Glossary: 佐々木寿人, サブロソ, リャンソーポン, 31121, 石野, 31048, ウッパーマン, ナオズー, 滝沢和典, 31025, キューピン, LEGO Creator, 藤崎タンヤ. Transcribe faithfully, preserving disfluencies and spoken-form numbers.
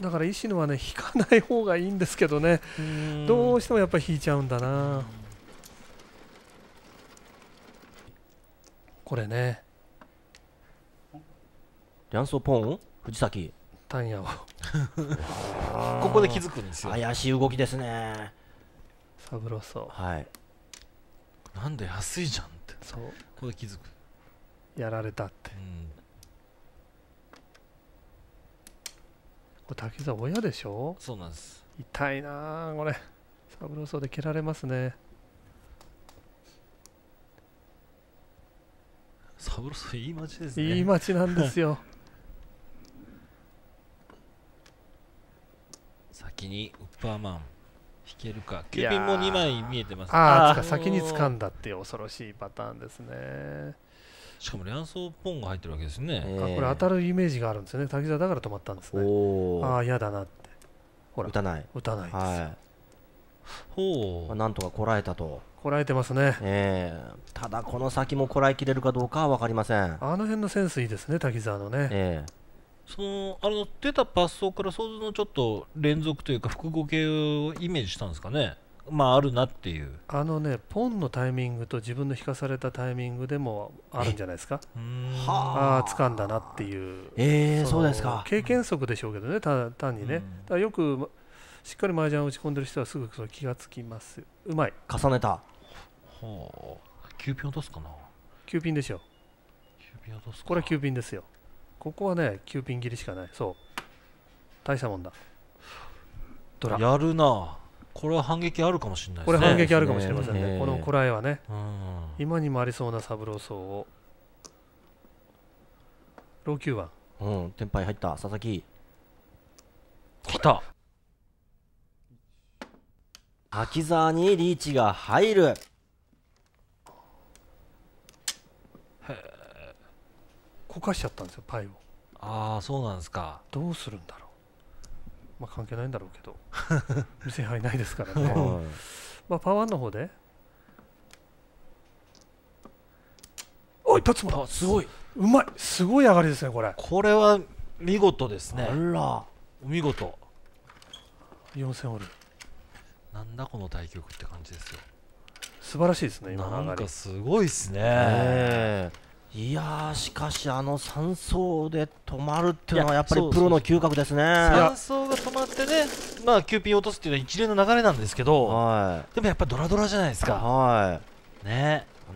だから石野はね引かない方がいいんですけどね、どうしてもやっぱり引いちゃうんだな。これねリャンソーポン藤崎タンヤをここで気づくんですよ。怪しい動きですねサブロソ、はい、なんで安いじゃんってそうここで気づく、やられたって、うん、これ滝沢親でしょ。そうなんです。痛いなこれサブロソで蹴られますね。サブロソいい町ですね。いい町なんですよ先にウッパーマン引けるか。キューピンもにまい見えてますね。ああ先に掴んだっていう恐ろしいパターンですね。しかもリャンソーポンが入ってるわけですね、えー、あこれ当たるイメージがあるんですよね。滝沢だから止まったんですね。ああ嫌だなってほら打たない打たないです、はい、ほう、まあ、なんとかこらえたと。こらえてますね、えー、ただこの先もこらえきれるかどうかは分かりません。あの辺のセンスいいですね滝沢のね、えーそのあの出た発想から想像のちょっと連続というか複合形をイメージしたんですかね。まああるなっていうあのねポンのタイミングと自分の引かされたタイミングでもあるんじゃないですか。ああ掴んだなっていう、えー、そうですか。経験則でしょうけどねた単にね、うん、だからよくしっかり麻雀を打ち込んでる人はすぐその気がつきます。うまい重ねた。ほうきゅうピン落とすかな。きゅうピンでしょ。きゅうピン落とすか。これはきゅうピンですよ。ここはね、きゅうピン切りしかない。そう大したもんだ。ドラやるな。これは反撃あるかもしれないですね。これ反撃あるかもしれませんね、ねこのこらえはね、うん、今にもありそうなサブローソーをローきゅうばん、うん、テンパイ入った佐々木来た滝沢にリーチが入る。こかしちゃったんですよパイを。ああそうなんですか。どうするんだろう。まあ関係ないんだろうけど見せはいないですからねまあパワーの方でおい立つもすごいうまい。すごい上がりですねこれ。これは見事ですね。あらお見事。よんせん折る。なんだこの対局って感じですよ。素晴らしいですね今の上がり。なんかすごいですね、えーいやーしかしあのさん走で止まるっていうのはやっぱりプロの嗅覚ですね。さん走が止まってねまあきゅうピン落とすっていうのは一連の流れなんですけど、はい、でもやっぱドラドラじゃないですか。はいね。